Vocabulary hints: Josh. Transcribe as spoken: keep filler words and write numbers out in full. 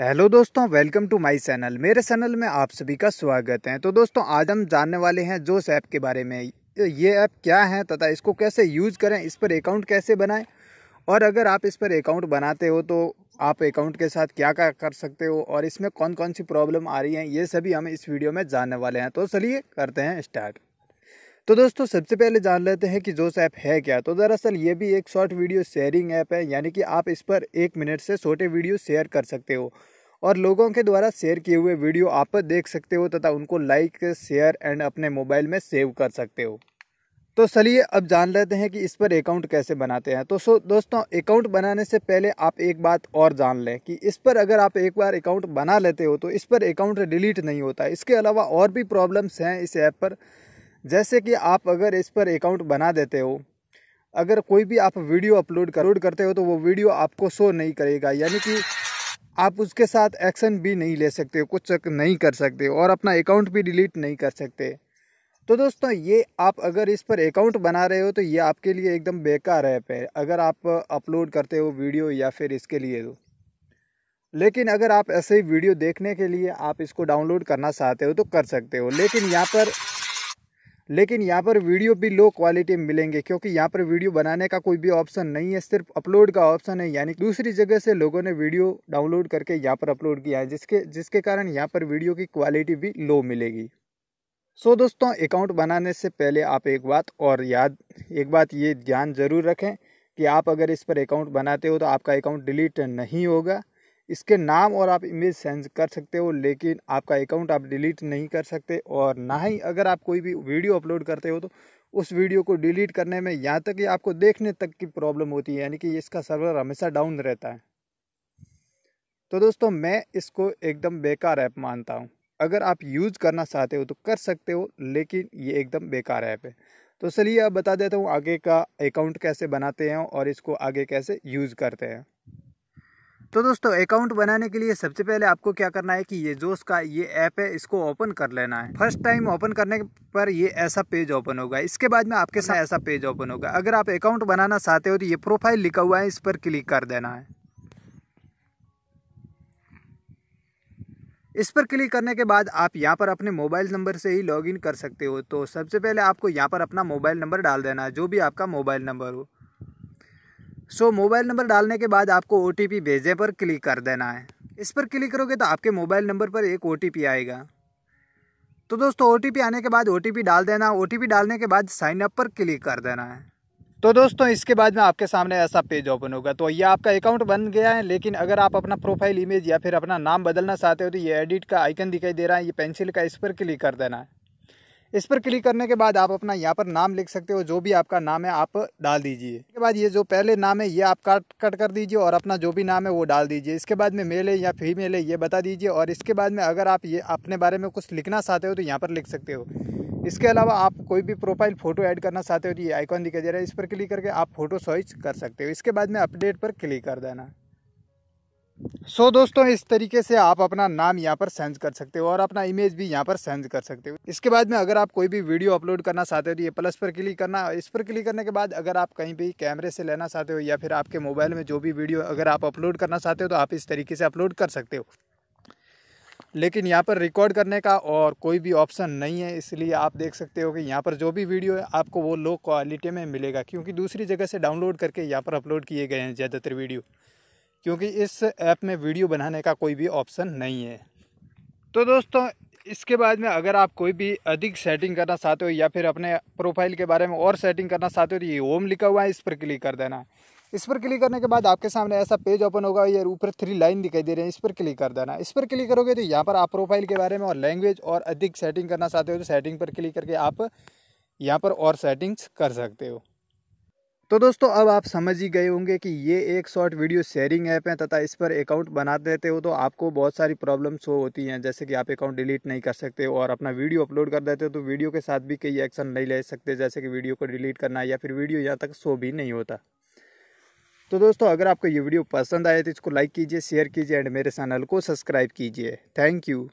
Hello दोस्तों, welcome to my channel. मेरे channel में आप सभी का स्वागत है। तो दोस्तों, आज हम जानने वाले हैं जोश ऐप के बारे में। ये ऐप क्या है तथा इसको कैसे यूज़ करें, इस पर अकाउंट कैसे बनाएं, और अगर आप इस पर अकाउंट बनाते हो तो आप अकाउंट के साथ क्या क्या कर सकते हो और इसमें कौन कौन सी प्रॉब्लम आ रही हैं, ये सभी हम इस वीडियो में जानने वाले हैं। तो चलिए करते हैं स्टार्ट। तो दोस्तों, सबसे पहले जान लेते हैं कि जोश ऐप है क्या। तो दरअसल ये भी एक शॉर्ट वीडियो शेयरिंग ऐप है, यानी कि आप इस पर एक मिनट से छोटे वीडियो शेयर कर सकते हो और लोगों के द्वारा शेयर किए हुए वीडियो आप पर देख सकते हो तथा उनको लाइक, शेयर एंड अपने मोबाइल में सेव कर सकते हो। तो चलिए अब जान लेते हैं कि इस पर अकाउंट कैसे बनाते हैं। तो सो दोस्तों, अकाउंट बनाने से पहले आप एक बात और जान लें कि इस पर अगर आप एक बार अकाउंट बना लेते हो तो इस पर अकाउंट डिलीट नहीं होता। इसके अलावा और भी प्रॉब्लम्स हैं इस ऐप पर, जैसे कि आप अगर इस पर अकाउंट बना देते हो, अगर कोई भी आप वीडियो अपलोड अपलोड करते हो तो वो वीडियो आपको शो नहीं करेगा, यानी कि आप उसके साथ एक्शन भी नहीं ले सकते हो, कुछ नहीं कर सकते हो और अपना अकाउंट भी डिलीट नहीं कर सकते। तो दोस्तों, ये आप अगर इस पर अकाउंट बना रहे हो तो ये आपके लिए एकदम बेकार ऐप है अगर आप अपलोड करते हो वीडियो या फिर इसके लिए। लेकिन अगर आप ऐसे ही वीडियो देखने के लिए आप इसको डाउनलोड करना चाहते हो तो कर सकते हो, लेकिन यहाँ पर लेकिन यहाँ पर वीडियो भी लो क्वालिटी में मिलेंगे, क्योंकि यहाँ पर वीडियो बनाने का कोई भी ऑप्शन नहीं है, सिर्फ अपलोड का ऑप्शन है। यानी दूसरी जगह से लोगों ने वीडियो डाउनलोड करके यहाँ पर अपलोड किया है, जिसके जिसके कारण यहाँ पर वीडियो की क्वालिटी भी लो मिलेगी। सो दोस्तों, अकाउंट बनाने से पहले आप एक बात और याद एक बात ये ध्यान जरूर रखें कि आप अगर इस पर अकाउंट बनाते हो तो आपका अकाउंट डिलीट नहीं होगा। इसके नाम और आप इमेज चेंज कर सकते हो, लेकिन आपका अकाउंट आप डिलीट नहीं कर सकते। और ना ही अगर आप कोई भी वीडियो अपलोड करते हो तो उस वीडियो को डिलीट करने में यहाँ तक कि आपको देखने तक की प्रॉब्लम होती है, यानी कि इसका सर्वर हमेशा डाउन रहता है। तो दोस्तों, मैं इसको एकदम बेकार ऐप मानता हूँ। अगर आप यूज़ करना चाहते हो तो कर सकते हो, लेकिन ये एकदम बेकार ऐप है। तो चलिए अब बता देता हूँ आगे का अकाउंट कैसे बनाते हैं और इसको आगे कैसे यूज़ करते हैं। तो दोस्तों, अकाउंट बनाने के लिए सबसे पहले आपको क्या करना है कि ये जोश का ये ऐप है, इसको ओपन कर लेना है। फर्स्ट टाइम ओपन करने पर ये ऐसा पेज ओपन होगा। इसके बाद में आपके साथ ऐसा पेज ओपन होगा। अगर आप अकाउंट बनाना चाहते हो तो ये प्रोफाइल लिखा हुआ है, इस पर क्लिक कर देना है। इस पर क्लिक करने के बाद आप यहाँ पर अपने मोबाइल नंबर से ही लॉगिन कर सकते हो। तो सबसे पहले आपको यहाँ पर अपना मोबाइल नंबर डाल देना है, जो भी आपका मोबाइल नंबर हो। सो so, मोबाइल नंबर डालने के बाद आपको ओ टी पी भेजे पर क्लिक कर देना है। इस पर क्लिक करोगे तो आपके मोबाइल नंबर पर एक ओ टी पी आएगा। तो दोस्तों, ओ टी पी आने के बाद ओ टी पी डाल देना। ओ टी पी डालने के बाद साइन अप पर क्लिक कर देना है। तो दोस्तों, इसके बाद में आपके सामने ऐसा पेज ओपन होगा। तो ये आपका अकाउंट बन गया है, लेकिन अगर आप अपना प्रोफाइल इमेज या फिर अपना नाम बदलना चाहते हो तो ये एडिट का आइकन दिखाई दे रहा है, ये पेंसिल का, इस पर क्लिक कर देना है। इस पर क्लिक करने के बाद आप अपना यहाँ पर नाम लिख सकते हो, जो भी आपका नाम है आप डाल दीजिए। इसके बाद ये जो पहले नाम है ये आप काट कट कर दीजिए और अपना जो भी नाम है वो डाल दीजिए। इसके बाद में मेल है या फीमेल है ये बता दीजिए। और इसके बाद में अगर आप ये अपने बारे में कुछ लिखना चाहते हो तो यहाँ पर लिख सकते हो। इसके अलावा आप कोई भी प्रोफाइल फ़ोटो ऐड करना चाहते हो तो ये आइकॉन दिखाई दे रहा है, इस पर क्लिक करके आप फोटो सर्च कर सकते हो। इसके बाद में अपडेट पर क्लिक कर देना। सो so, दोस्तों, इस तरीके से आप अपना नाम यहाँ पर सेंड कर सकते हो और अपना इमेज भी यहाँ पर सेंड कर सकते हो। इसके बाद में अगर आप कोई भी वीडियो अपलोड करना चाहते हो तो ये प्लस पर क्लिक करना। इस पर क्लिक करने के बाद अगर आप कहीं भी कैमरे से लेना चाहते हो या फिर आपके मोबाइल में जो भी वीडियो अगर आप अपलोड करना चाहते हो तो आप इस तरीके से अपलोड कर सकते हो, लेकिन यहाँ पर रिकॉर्ड करने का और कोई भी ऑप्शन नहीं है। इसलिए आप देख सकते हो कि यहाँ पर जो भी वीडियो है आपको वो लो क्वालिटी में मिलेगा, क्योंकि दूसरी जगह से डाउनलोड करके यहाँ पर अपलोड किए गए हैं ज़्यादातर वीडियो, क्योंकि इस ऐप में वीडियो बनाने का कोई भी ऑप्शन नहीं है। तो दोस्तों, इसके बाद में अगर आप कोई भी अधिक सेटिंग करना चाहते हो या फिर अपने प्रोफाइल के बारे में और सेटिंग करना चाहते हो तो ये होम लिखा हुआ है, इस पर क्लिक कर देना। इस पर क्लिक करने के बाद आपके सामने ऐसा पेज ओपन होगा, ये ऊपर थ्री लाइन दिखाई दे रही है, इस पर क्लिक कर देना। इस पर क्लिक करोगे तो यहाँ पर आप प्रोफाइल के बारे में और लैंग्वेज और अधिक सेटिंग करना चाहते हो तो सेटिंग पर क्लिक करके आप यहाँ पर और सेटिंग्स कर सकते हो। तो दोस्तों, अब आप समझ ही गए होंगे कि ये एक शॉर्ट वीडियो शेयरिंग ऐप है तथा इस पर अकाउंट बना देते हो तो आपको बहुत सारी प्रॉब्लम्स हो होती हैं, जैसे कि आप अकाउंट डिलीट नहीं कर सकते हो और अपना वीडियो अपलोड कर देते हो तो वीडियो के साथ भी कई एक्शन नहीं ले सकते, जैसे कि वीडियो को डिलीट करना या फिर वीडियो यहाँ तक शो भी नहीं होता। तो दोस्तों, अगर आपको ये वीडियो पसंद आए तो इसको लाइक कीजिए, शेयर कीजिए एंड मेरे चैनल को सब्सक्राइब कीजिए। Thank you.